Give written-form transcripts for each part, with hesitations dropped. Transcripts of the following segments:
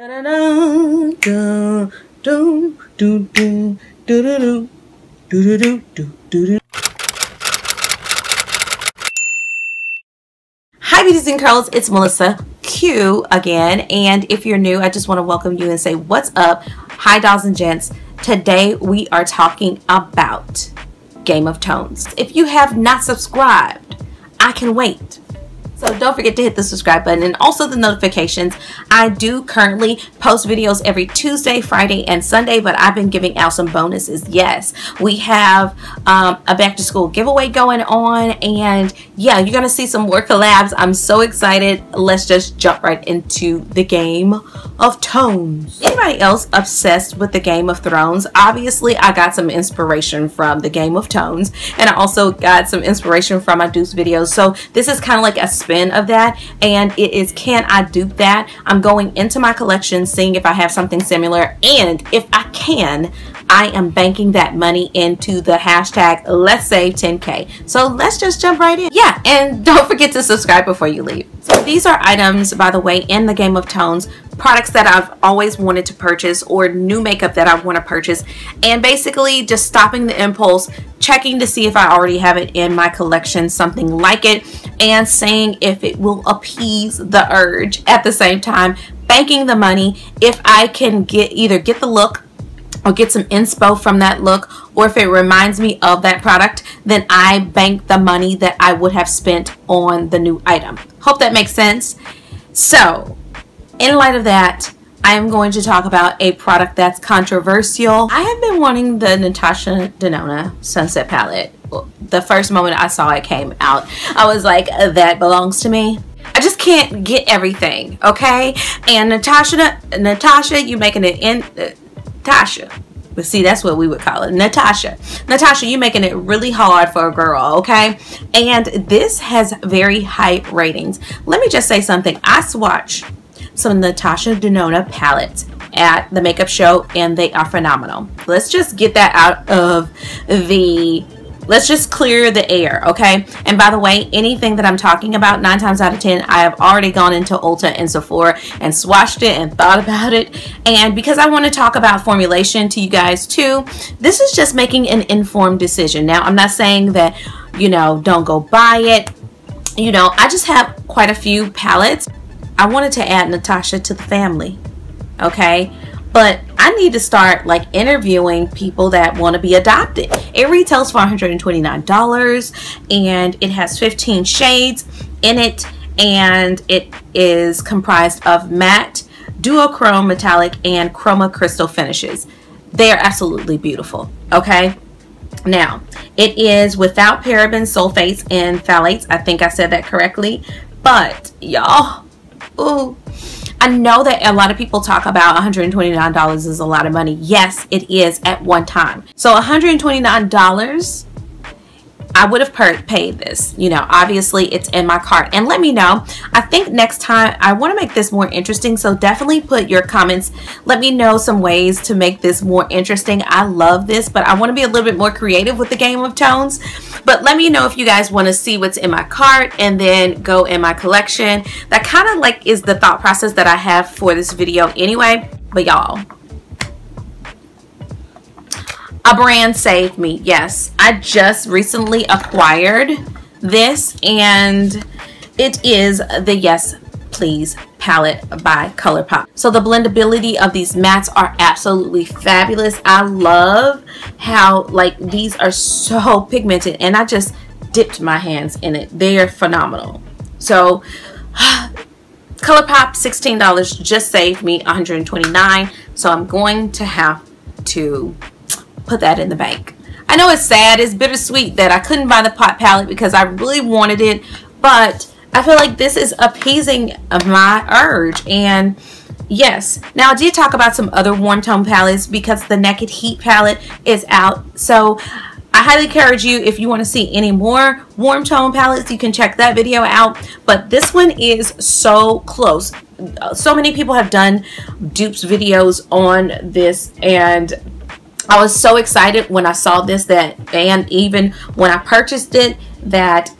Da da da da do do do do do do do do do. Hi beauties and curls, it's Melissa Q again, and if you're new, I just want to welcome you and say what's up. Hi dolls and gents, today we are talking about Game of Tones. If you have not subscribed, I can wait. So don't forget to hit the subscribe button and also the notifications. I do currently post videos every Tuesday, Friday, and Sunday, but I've been giving out some bonuses. Yes, we have a back to school giveaway going on, and yeah, you're gonna see some more collabs. I'm so excited. Let's just jump right into the Game of Tones. Anybody else obsessed with the Game of Thrones? Obviously, I got some inspiration from the Game of Tones, and I also got some inspiration from my Dupes videos. So this is kind of like a of that, and it is Can I Dupe That? I'm going into my collection, seeing if I have something similar, and if I can, I am banking that money into the hashtag Let's Save 10K. So let's just jump right in. Yeah, and don't forget to subscribe before you leave. So these are items, by the way, in the Game of Tones, products that I've always wanted to purchase or new makeup that I want to purchase, and basically just stopping the impulse, checking to see if I already have it in my collection, something like it, and seeing if it will appease the urge at the same time, banking the money if I can either get the look or get some inspo from that look, or if it reminds me of that product, then I bank the money that I would have spent on the new item. Hope that makes sense. So in light of that, I am going to talk about a product that's controversial. I have been wanting the Natasha Denona Sunset Palette. The first moment I saw it came out, I was like, that belongs to me. I just can't get everything, okay? And Natasha, you making it in... Tasha. But see, that's what we would call it. Natasha. Natasha, you're making it really hard for a girl, okay? And this has very high ratings. Let me just say something. I swatched some Natasha Denona palettes at the makeup show, and they are phenomenal. Let's just get that out of the... Let's just clear the air, okay? And by the way, anything that I'm talking about, 9 times out of 10, I have already gone into Ulta and Sephora and swatched it and thought about it. And because I want to talk about formulation to you guys too, this is just making an informed decision. Now, I'm not saying that, you know, don't go buy it. You know, I just have quite a few palettes. I wanted to add Natasha to the family, okay? But I need to start like interviewing people that want to be adopted. It retails for $129, and it has 15 shades in it, and it is comprised of matte, duochrome metallic, and chroma crystal finishes. They are absolutely beautiful, okay? Now, it is without parabens, sulfates, and phthalates. I think I said that correctly, but y'all, ooh. I know that a lot of people talk about $129 is a lot of money. Yes, it is at one time. So $129, I would have paid this. You know, obviously it's in my cart. And let me know. I think next time I want to make this more interesting. So definitely put your comments. Let me know some ways to make this more interesting. I love this, but I want to be a little bit more creative with the Game of Tones. But let me know if you guys want to see what's in my cart and then go in my collection. That kind of like is the thought process that I have for this video anyway. But y'all, a brand saved me. Yes, I just recently acquired this, and it is the Yes Please palette by Colourpop. So the blendability of these mattes are absolutely fabulous. I love how like these are so pigmented, and I just dipped my hands in it. They are phenomenal. So Colourpop, $16 just saved me $129, so I'm going to have to put that in the bank. I know it's sad, it's bittersweet that I couldn't buy the pot palette because I really wanted it, but I feel like this is appeasing my urge. And yes, now I did talk about some other warm tone palettes because the Naked Heat palette is out. So I highly encourage you, if you want to see any more warm tone palettes, you can check that video out. But this one is so close. So many people have done dupes videos on this, and I was so excited when I saw this, that, and even when I purchased it, that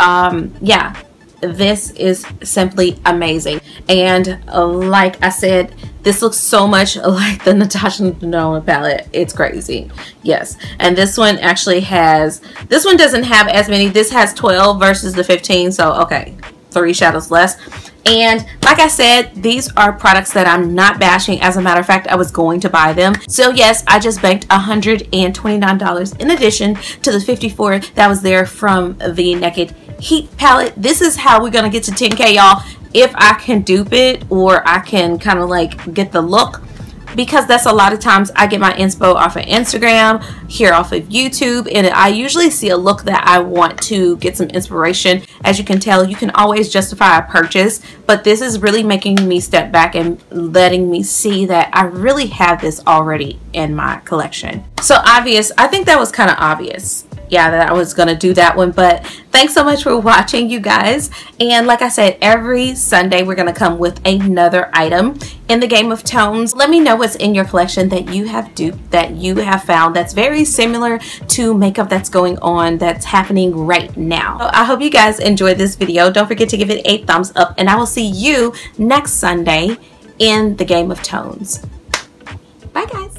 yeah, this is simply amazing. And like I said, this looks so much like the Natasha Denona palette. It's crazy. Yes. And this one actually has, this one doesn't have as many. This has 12 versus the 15. So, okay, 3 shadows less. And like I said, these are products that I'm not bashing. As a matter of fact, I was going to buy them. So yes, I just banked $129 in addition to the $54 that was there from the Naked Heat palette. This is how we're going to get to 10K, y'all. If I can dupe it, or I can kind of like get the look, because that's a lot of times I get my inspo off of Instagram, here off of YouTube, and I usually see a look that I want to get some inspiration. As you can tell, you can always justify a purchase, but this is really making me step back and letting me see that I really have this already in my collection. So obvious, I think that was kind of obvious. Yeah, that I was gonna do that one, but thanks so much for watching, you guys. And like I said, every Sunday we're gonna come with another item in the game of tones. Let me know what's in your collection that you have duped, that you have found, that's very similar to makeup that's going on, that's happening right now. So I hope you guys enjoyed this video. Don't forget to give it a thumbs up, and I will see you next Sunday in the game of tones. Bye, guys.